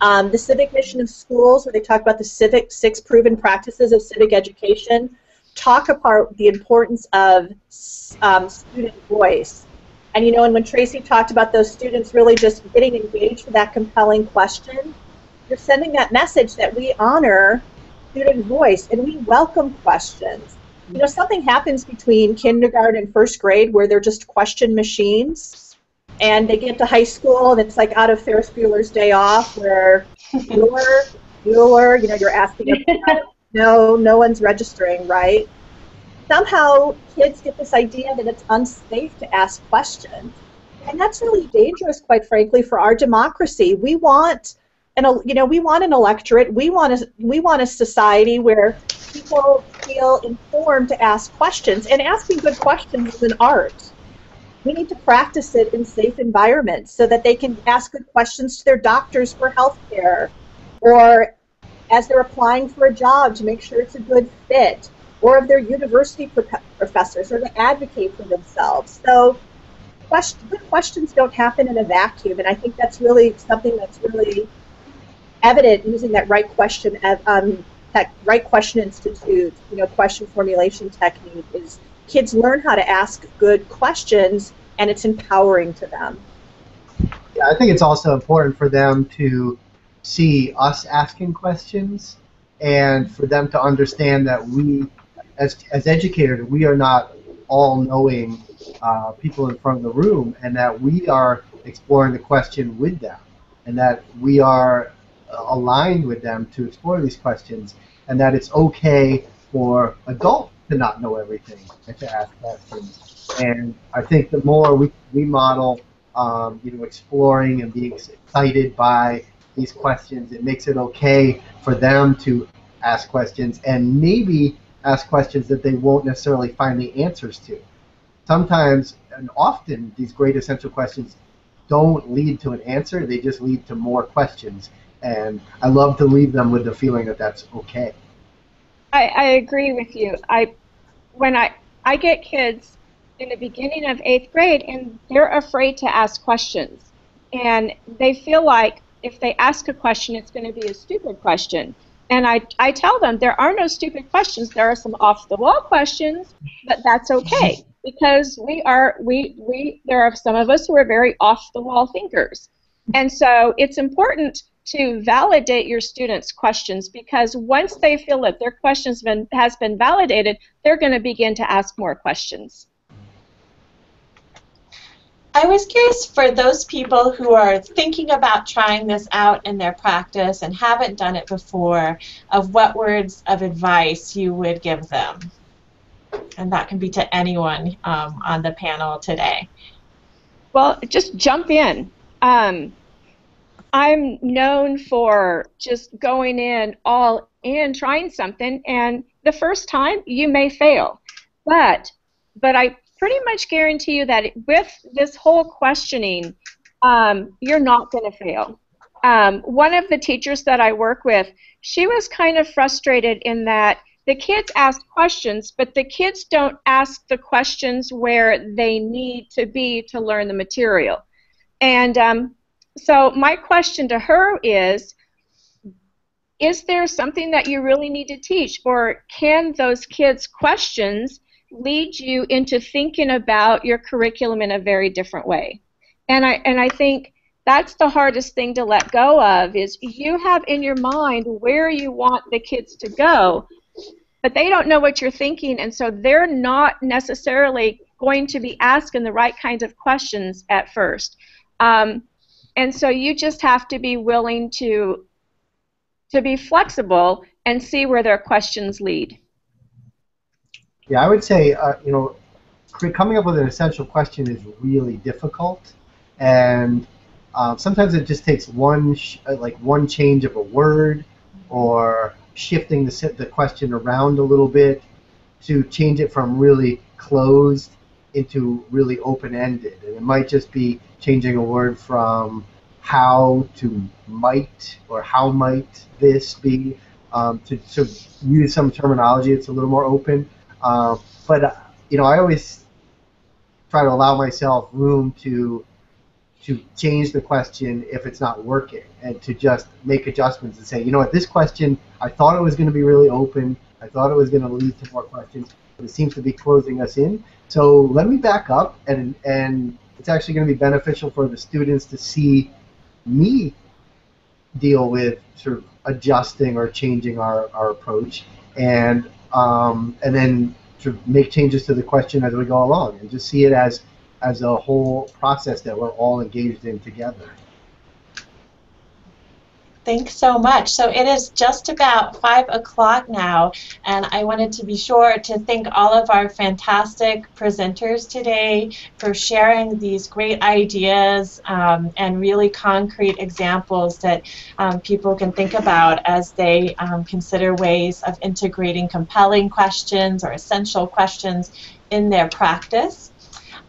Um, the civic mission of schools, where they talk about the civic six proven practices of civic education, talk about the importance of um, student voice. And you know, and when Tracy talked about those students really just getting engaged with that compelling question, you're sending that message that we honor student voice and we welcome questions. You know, something happens between kindergarten and first grade where they're just question machines, and they get to high school and it's like out of Ferris Bueller's Day Off where Bueller, Bueller, you know, you're asking about No, no one's registering, right? Somehow kids get this idea that it's unsafe to ask questions. And that's really dangerous, quite frankly, for our democracy. We want an you know, we want an electorate, we want a we want a society where people feel informed to ask questions, and asking good questions is an art. We need to practice it in safe environments so that they can ask good questions to their doctors for health care, or as they're applying for a job to make sure it's a good fit, or of their university professors, or to advocate for themselves. So question, good questions don't happen in a vacuum, and I think that's really something that's really evident using that right question um, tech, Right Question Institute, you know, Question Formulation Technique is kids learn how to ask good questions, and it's empowering to them. Yeah, I think it's also important for them to see us asking questions, and for them to understand that we, as as educators, we are not all-knowing uh, people in front of the room, and that we are exploring the question with them, and that we are aligned with them to explore these questions, and that it's okay for adults to not know everything and to ask questions. And I think the more we, we model, um, you know, exploring and being excited by these questions, it makes it okay for them to ask questions, and maybe ask questions that they won't necessarily find the answers to. Sometimes, and often, these great essential questions don't lead to an answer, they just lead to more questions. And I love to leave them with the feeling that that's okay. I, I agree with you. I, when I, I get kids in the beginning of eighth grade, and they're afraid to ask questions. And they feel like if they ask a question, it's going to be a stupid question. And I, I tell them there are no stupid questions. There are some off-the-wall questions, but that's okay, because we are we we there are some of us who are very off-the-wall thinkers, and so it's important to validate your students' questions, because once they feel that their questions been, has been validated, they're going to begin to ask more questions. I was curious for those people who are thinking about trying this out in their practice and haven't done it before, of what words of advice you would give them. And that can be to anyone um, on the panel today. Well, just jump in. Um, I'm known for just going in all in, trying something, and the first time you may fail. But, but I pretty much guarantee you that with this whole questioning, um, you're not going to fail. Um, one of the teachers that I work with, she was kind of frustrated in that the kids ask questions, but the kids don't ask the questions where they need to be to learn the material. And um, so my question to her is, is there something that you really need to teach, or can those kids' questions lead you into thinking about your curriculum in a very different way? And I and I think that's the hardest thing to let go of, is you have in your mind where you want the kids to go, but they don't know what you're thinking, and so they're not necessarily going to be asking the right kinds of questions at first. Um, and so you just have to be willing to to be flexible and see where their questions lead. Yeah, I would say, uh, you know, coming up with an essential question is really difficult, and uh, sometimes it just takes one, sh like one change of a word, or shifting the the question around a little bit to change it from really closed into really open-ended. And it might just be changing a word from how to might, or how might this be, um, to, to use some terminology that's a little more open. Uh, but uh, you know, I always try to allow myself room to to change the question if it's not working, and to just make adjustments and say, you know what, this question, I thought it was going to be really open, I thought it was going to lead to more questions, but it seems to be closing us in. So let me back up, and and it's actually going to be beneficial for the students to see me deal with sort of adjusting or changing our, our approach, and Um, and then to make changes to the question as we go along, and just see it as as a whole process that we're all engaged in together. Thanks so much. So it is just about five o'clock now, and I wanted to be sure to thank all of our fantastic presenters today for sharing these great ideas um, and really concrete examples that um, people can think about as they um, consider ways of integrating compelling questions or essential questions in their practice.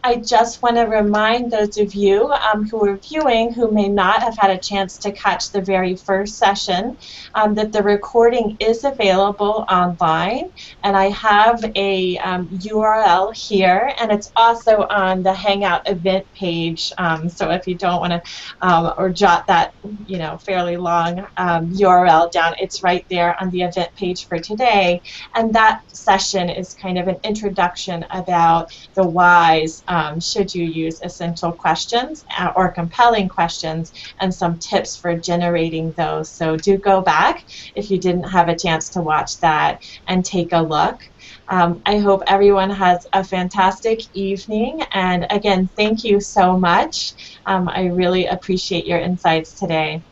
I just want to remind those of you um, who are viewing who may not have had a chance to catch the very first session um, that the recording is available online, and I have a um, U R L here, and it's also on the Hangout event page, um, so if you don't want to um, or jot that you know fairly long um, U R L down, it's right there on the event page for today, and that session is kind of an introduction about the whys. Um, should you use essential questions or compelling questions, and some tips for generating those. So do go back if you didn't have a chance to watch that and take a look. Um, I hope everyone has a fantastic evening, and again, thank you so much. Um, I really appreciate your insights today.